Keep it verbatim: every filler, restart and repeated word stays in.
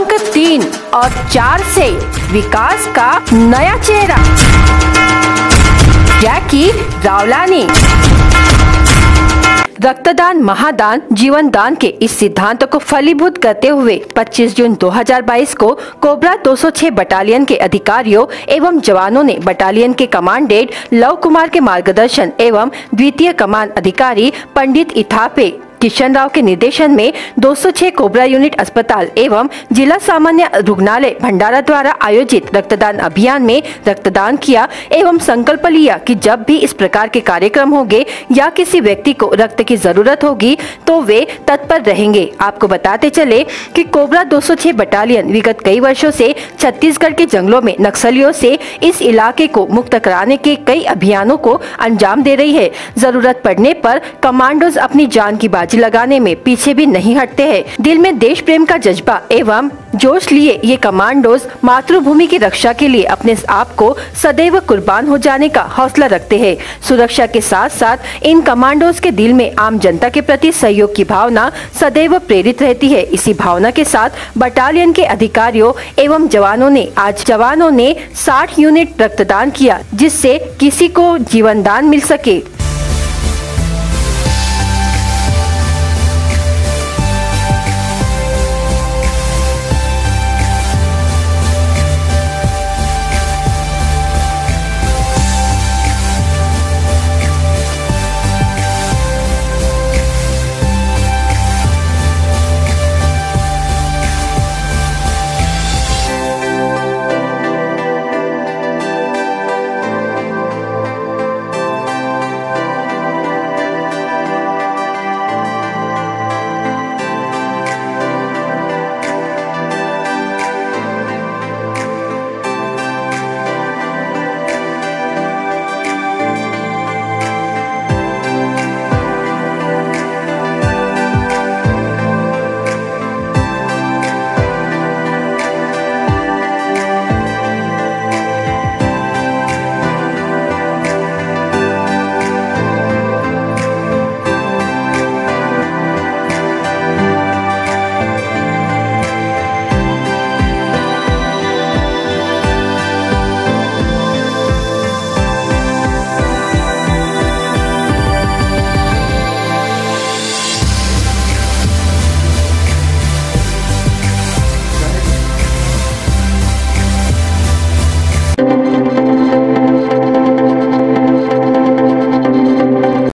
अंक तीन और चार से विकास का नया चेहरा जैकी डावलानी। रक्तदान महादान जीवन दान के इस सिद्धांत को फलीभूत करते हुए पच्चीस जून दो हज़ार बाईस को कोबरा दो सौ छह बटालियन के अधिकारियों एवं जवानों ने बटालियन के कमांडेंट लव कुमार के मार्गदर्शन एवं द्वितीय कमान अधिकारी पंडित इथापे किशन राव के निर्देशन में दो सौ छह कोबरा यूनिट अस्पताल एवं जिला सामान्य रुग्णालय भंडारा द्वारा आयोजित रक्तदान अभियान में रक्तदान किया एवं संकल्प लिया कि जब भी इस प्रकार के कार्यक्रम होंगे या किसी व्यक्ति को रक्त की जरूरत होगी तो वे तत्पर रहेंगे। आपको बताते चले कि कोबरा दो सौ छह बटालियन विगत कई वर्षों से छत्तीसगढ़ के जंगलों में नक्सलियों से इस इलाके को मुक्त कराने के कई अभियानों को अंजाम दे रही है। जरूरत पड़ने पर कमांडोज अपनी जान की बाजी लगाने में पीछे भी नहीं हटते हैं। दिल में देश प्रेम का जज्बा एवं जोश लिए ये कमांडोज मातृभूमि की रक्षा के लिए अपने आप को सदैव कुर्बान हो जाने का हौसला रखते हैं। सुरक्षा के साथ साथ इन कमांडोज के दिल में आम जनता के प्रति सहयोग की भावना सदैव प्रेरित रहती है। इसी भावना के साथ बटालियन के अधिकारियों एवं जवानों ने आज जवानों ने साठ यूनिट रक्तदान किया जिससे किसी को जीवन दान मिल सके।